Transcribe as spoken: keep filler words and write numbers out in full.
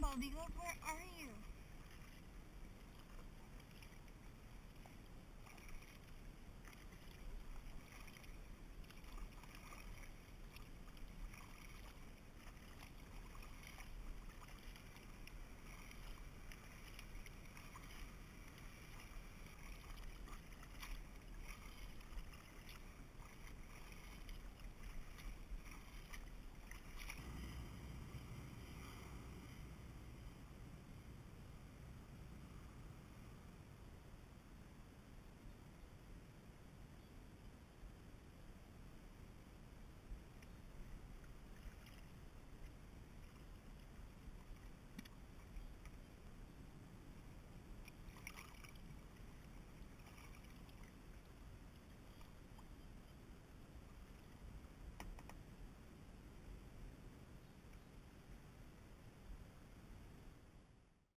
Bumblebee, where are